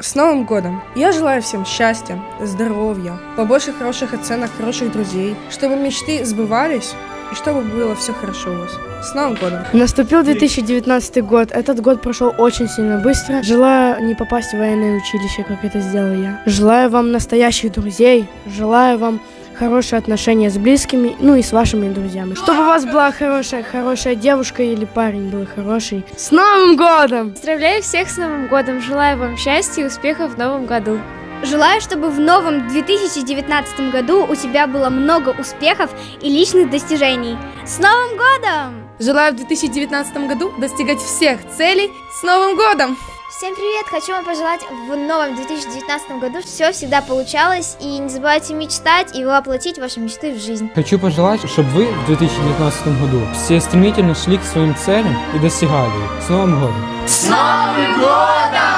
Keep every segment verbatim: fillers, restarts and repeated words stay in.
С Новым годом! Я желаю всем счастья, здоровья, побольше хороших оценок, хороших друзей, чтобы мечты сбывались и чтобы было все хорошо у вас. С Новым годом! Наступил две тысячи девятнадцатый год. Этот год прошел очень сильно быстро. Желаю не попасть в военное училище, как это сделал я. Желаю вам настоящих друзей. Желаю вам хорошие отношения с близкими, ну и с вашими друзьями. Чтобы у вас была хорошая, хорошая девушка или парень был хороший. С Новым годом! Поздравляю всех с Новым годом. Желаю вам счастья и успехов в Новом году. Желаю, чтобы в новом две тысячи девятнадцатом году у тебя было много успехов и личных достижений. С Новым годом! Желаю в две тысячи девятнадцатом году достигать всех целей. С Новым годом! Всем привет! Хочу вам пожелать в новом две тысячи девятнадцатом году, чтобы все всегда получалось. И не забывайте мечтать и воплотить ваши мечты в жизнь. Хочу пожелать, чтобы вы в две тысячи девятнадцатом году все стремительно шли к своим целям и достигали их. С Новым годом! С Новым годом!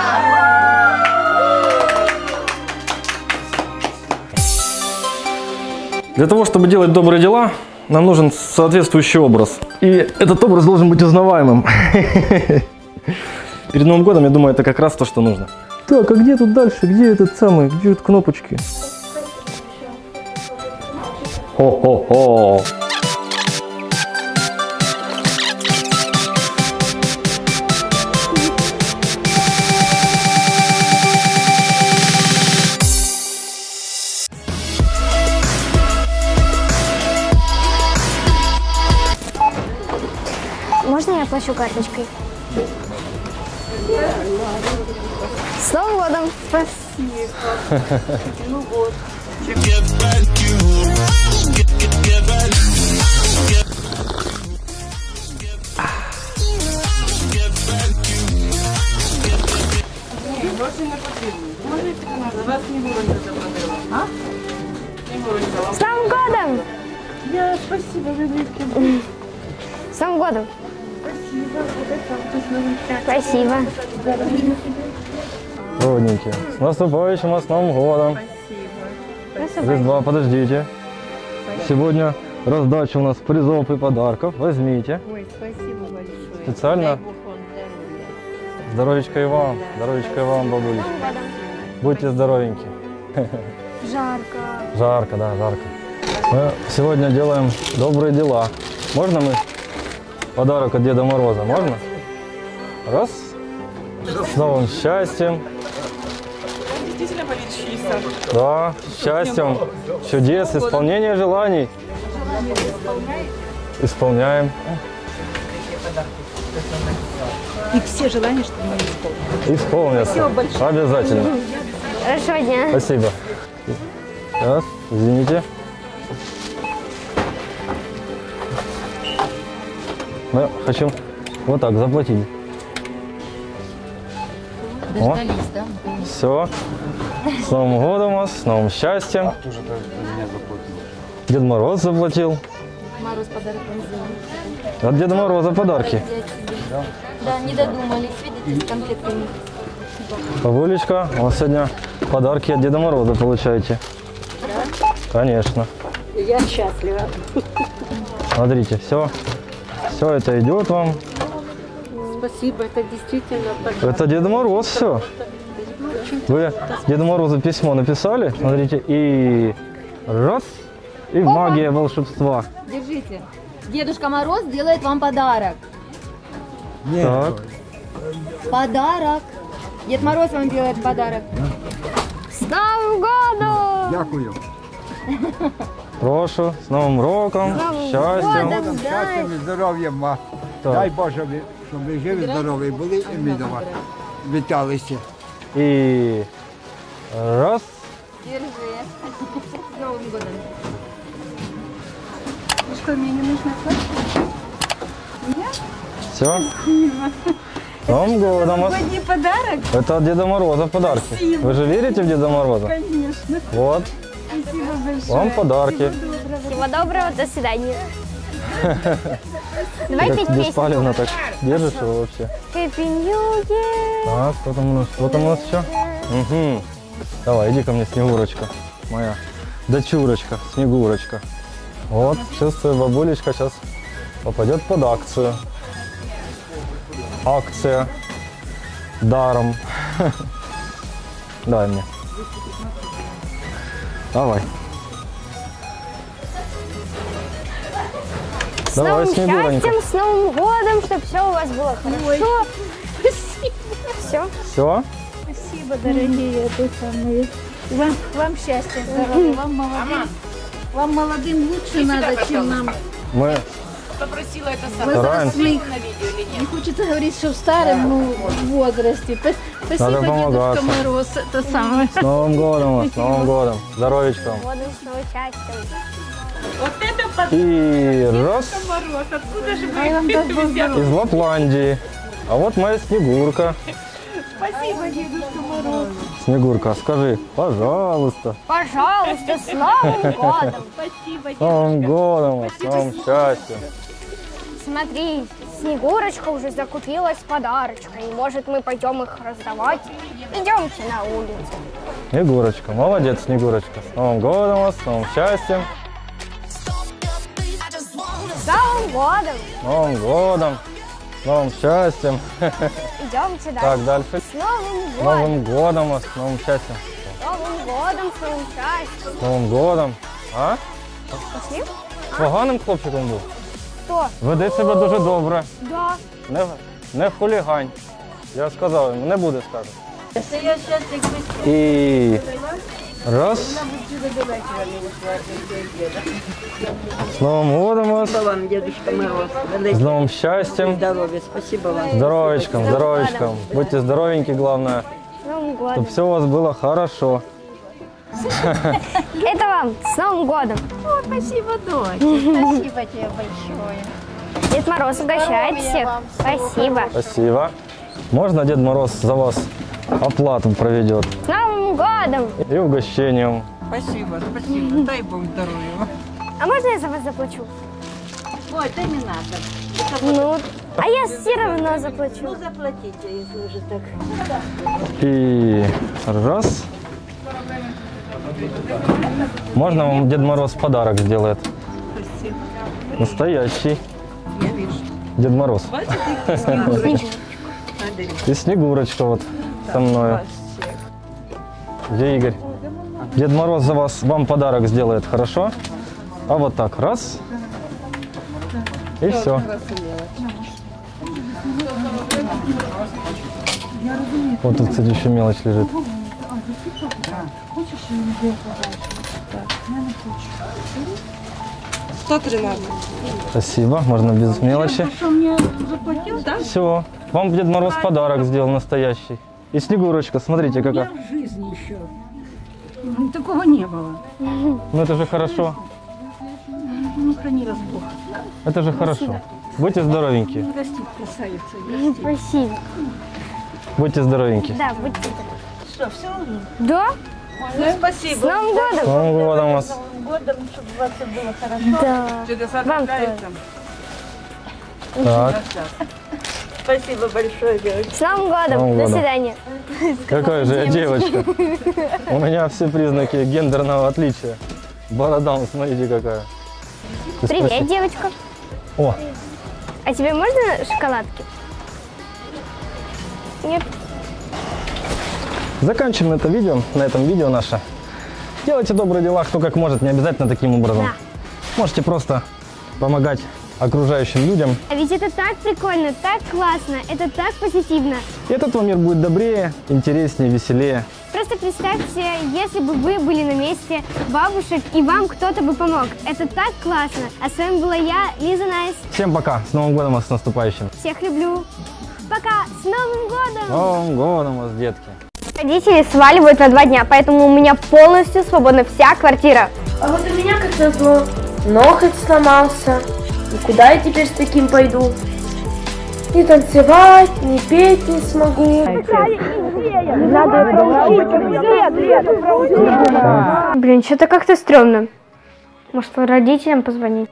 Для того, чтобы делать добрые дела, нам нужен соответствующий образ. И этот образ должен быть узнаваемым. Перед Новым годом, я думаю, это как раз то, что нужно. Так, а где тут дальше? Где этот самый? Где тут кнопочки? Хо-хо-хо! Можно я плачу карточкой? С Новым годом! Спасибо! С Новым годом! Я спасибо, любимки! С Новым годом! Спасибо. Родненькие, с наступающим вас Новым годом. Спасибо. Рождество, подождите. Спасибо. Сегодня раздача у нас призов и подарков. Возьмите. Ой, спасибо большое. Специально. Здоровечко и вам. Да. Здоровечко и вам, бабулечка. Будьте здоровеньки. Жарко. Жарко, да, жарко. Мы сегодня делаем добрые дела. Можно мы? Подарок от Деда Мороза. Можно? Раз. С новым счастьем. Да, счастьем, чудес, исполнения желаний. Исполняем. И все желания, чтобы мы исполнили. Исполнятся. Обязательно. Хорошего дня. Спасибо. Раз, извините. Мы хотим вот так заплатить. Дождались, о, да? Все. С Новым годом вас, с новым счастьем. А кто же меня заплатил? Дед Мороз заплатил. Мороз подарок вам сделал. От Деда Мороза подарки. Да, да, не додумались. Видите, с конфетками. Бабулечка, у вас сегодня подарки от Деда Мороза получаете. Да? Конечно. Я счастлива. Смотрите, все. Все это идет вам. Спасибо, это действительно подарок. Это Дед Мороз все. Вы Деду Морозу письмо написали, смотрите, и раз, и о, магия волшебства. Держите. Дедушка Мороз делает вам подарок. Нет. Так. Подарок. Дед Мороз вам делает подарок. С Новым годом! Дякую. Прошу, с Новым роком, с счастьем. Годом, счастьем и здоров'ям вам. Дай Боже, щоб ви живі, здорові були і ми до вас віталися. І раз. Держи. З Новим годом. Ну що, мені не нужна платка? Нет? Все? С Новым годом вас. Новогодний подарок? Это от Деда Мороза подарки. Спасибо. Вы же верите в Деда Мороза? Конечно. Вот. Спасибо большое. Вам подарки. Всего доброго, до свидания. Давай петь песню. Беспалевно так держишь его вообще. Так, кто там у нас? Кто там у нас еще? Угу. Давай, иди ко мне, Снегурочка. Моя дочурочка, Снегурочка. Вот, чувствую, бабулечка сейчас попадет под акцию. Акция даром. Давай мне. Давай. С Давай, новым счастьем, с Новым годом, чтобы все у вас было хорошо. Ой, спасибо. Все. Все? Спасибо, дорогие. Mm-hmm. Вам, вам счастья, здоровья, вам молодым. Вам молодым лучше надо, чем нам. Мы... Попросила это сама. Стараемся. Не хочется говорить, что в старом ну, возрасте. Спасибо, Дедушка Мороз. Это самое. С Новым годом, с Новым годом. Здоровечком. Вот это подарок. И раз. Откуда же вы? Из Лапландии. А вот моя Снегурка. Спасибо, Дедушка Мороз. Снегурка, скажи, пожалуйста. Пожалуйста, с Новым годом. Спасибо, Дедушка. С Новым годом, с новым счастьем. Смотри, Снегурочка уже закупилась подарочками. Может, мы пойдем их раздавать? Идемте на улицу. Снегурочка, молодец, Снегурочка. С Новым годом, с новым счастьем. С Новым годом. С Новым годом, с новым счастьем. Идемте дальше. Так, дальше. С Новым годом. С Новым годом, с новым счастьем. С Новым годом, с новым счастьем. С Новым годом. А? Пошли? С поганим хлопчиком був? Веди себе дуже добре. Да. Не, не хулігань. Я сказав йому, не буде, скажу. І раз. З Новим годом вас. З новим щастям. Здоровечком, здоровечком. Будьте здоровенькі, головне. Щоб все у вас було хорошо. Это вам. С Новым годом. О, спасибо, дочь. Спасибо тебе большое. Дед Мороз угощает всех. Спасибо. Спасибо. Можно Дед Мороз за вас оплату проведет? С Новым годом. И угощением. Спасибо, спасибо. Дай Бог здоровья. А можно я за вас заплачу? Ой, это не надо. Ну, а я все равно заплачу. Ну, заплатите, если уже так. И раз. Можно вам Дед Мороз подарок сделает? Спасибо. Настоящий. Я вижу. Дед Мороз. И Снегурочка вот со мной. Где Игорь? Дед Мороз за вас, вам подарок сделает, хорошо? А вот так, раз. И все. Вот тут, кстати, еще мелочь лежит. Хочешь или не делать подарок? Наверное, хочешь. сто тринадцать. Спасибо, можно без мелочи. Мне заплатил, да? Все, вам Дед Мороз подарок сделал настоящий. И Снегурочка, смотрите какая. В жизни еще такого не было. Ну это же хорошо. Ну храни вас Бог. Это же хорошо. Будьте здоровенькие. Гостит красавица. Спасибо. Будьте здоровенькие. Да, будьте здоровенькие. Что, все? Да. Ну, спасибо. С Новым годом! С Новым годом вас! С Новым годом, чтобы у вас все было хорошо. Да. Чудеса рождаются. Так. Спасибо большое, девочка. С Новым годом! С Новым годом. До свидания. Какая же я девочка. У меня все признаки гендерного отличия. Бородам, смотрите какая. Привет, Спасибо. девочка. О. А тебе можно шоколадки? Нет. Заканчиваем это видео, на этом видео наше. Делайте добрые дела, кто как может, не обязательно таким образом. Да. Можете просто помогать окружающим людям. А ведь это так прикольно, так классно, это так позитивно. И этот вам мир будет добрее, интереснее, веселее. Просто представьте, если бы вы были на месте бабушек и вам кто-то бы помог. Это так классно. А с вами была я, Лиза Найс. Всем пока, с Новым годом вас, с наступающим. Всех люблю. Пока, с Новым годом! С Новым годом вас, детки. Родители сваливают на два дня, поэтому у меня полностью свободна вся квартира. А вот у меня как назло ноготь сломался. И куда я теперь с таким пойду? Не танцевать, не петь не смогу. Блин, что-то как-то стрёмно. Может, родителям позвонить?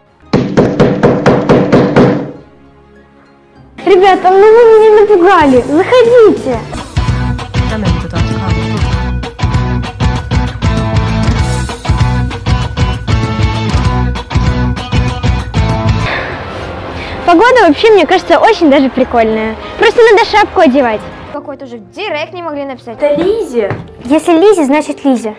Ребята, ну вы меня напугали. Заходите. Погода вообще, мне кажется, очень даже прикольная. Просто надо шапку одевать. какой-то уже в директ не могли написать. Это Лизе. Если Лизе, значит Лизе.